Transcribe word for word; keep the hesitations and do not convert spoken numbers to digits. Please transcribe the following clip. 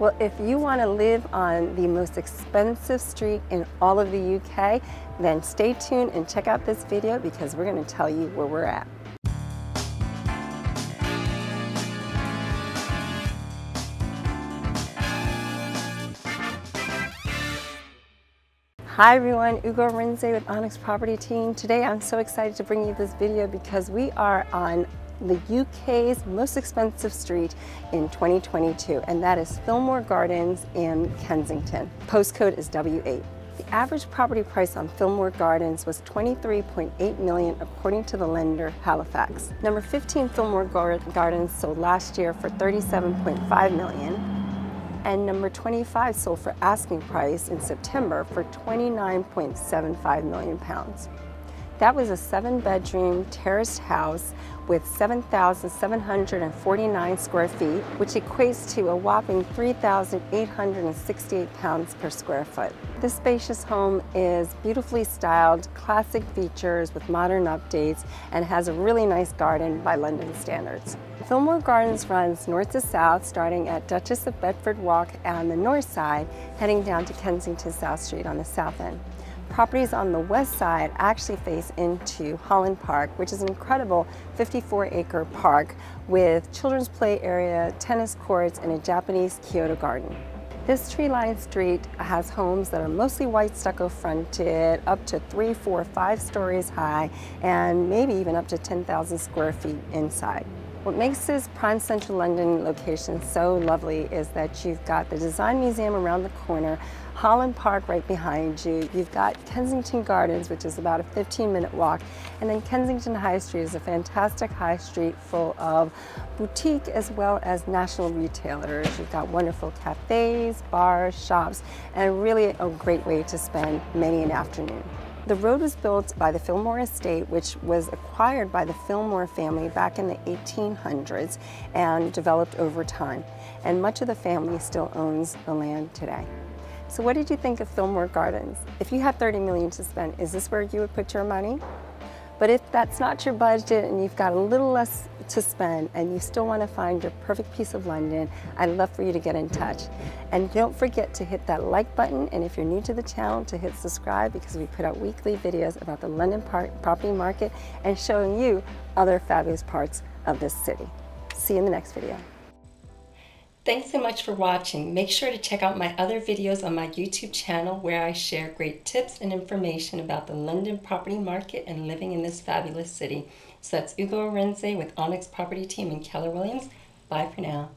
Well, if you want to live on the most expensive street in all of the U K, then stay tuned and check out this video because we're going to tell you where we're at. Hi everyone, Ugo Arinzeh with Onyx Property Team. Today I'm so excited to bring you this video because we are on the U K's most expensive street in twenty twenty-two, and that is Phillimore Gardens in Kensington. Postcode is W eight. The average property price on Phillimore Gardens was twenty-three point eight million dollars according to the lender Halifax. Number fifteen Phillimore Gar Gardens sold last year for thirty-seven point five million dollars, and number twenty-five sold for asking price in September for twenty-nine point seven five million pounds. That was a seven bedroom terraced house with seven thousand seven hundred forty-nine square feet, which equates to a whopping three thousand eight hundred sixty-eight pounds per square foot. This spacious home is beautifully styled, classic features with modern updates, and has a really nice garden by London standards. Phillimore Gardens runs north to south, starting at Duchess of Bedford Walk on the north side, heading down to Kensington South Street on the south end. Properties on the west side actually face into Holland Park, which is an incredible fifty-four acre park with children's play area, tennis courts, and a Japanese Kyoto garden. This tree-lined street has homes that are mostly white stucco fronted, up to three, four, five stories high, and maybe even up to ten thousand square feet inside. What makes this prime central London location so lovely is that you've got the Design Museum around the corner, Holland Park right behind you, you've got Kensington Gardens, which is about a fifteen minute walk, and then Kensington High Street is a fantastic high street full of boutique as well as national retailers. You've got wonderful cafes, bars, shops, and really a great way to spend many an afternoon. The road was built by the Phillimore Estate, which was acquired by the Phillimore family back in the eighteen hundreds and developed over time. And much of the family still owns the land today. So what did you think of Phillimore Gardens? If you had thirty million dollars to spend, is this where you would put your money? But if that's not your budget and you've got a little less to spend and you still want to find your perfect piece of London, I'd love for you to get in touch. And don't forget to hit that like button, and if you're new to the channel, to hit subscribe, because we put out weekly videos about the London property market and showing you other fabulous parts of this city. See you in the next video. Thanks so much for watching. Make sure to check out my other videos on my YouTube channel where I share great tips and information about the London property market and living in this fabulous city. So that's Ugo Arinzeh with Onyx Property Team and Keller Williams. Bye for now.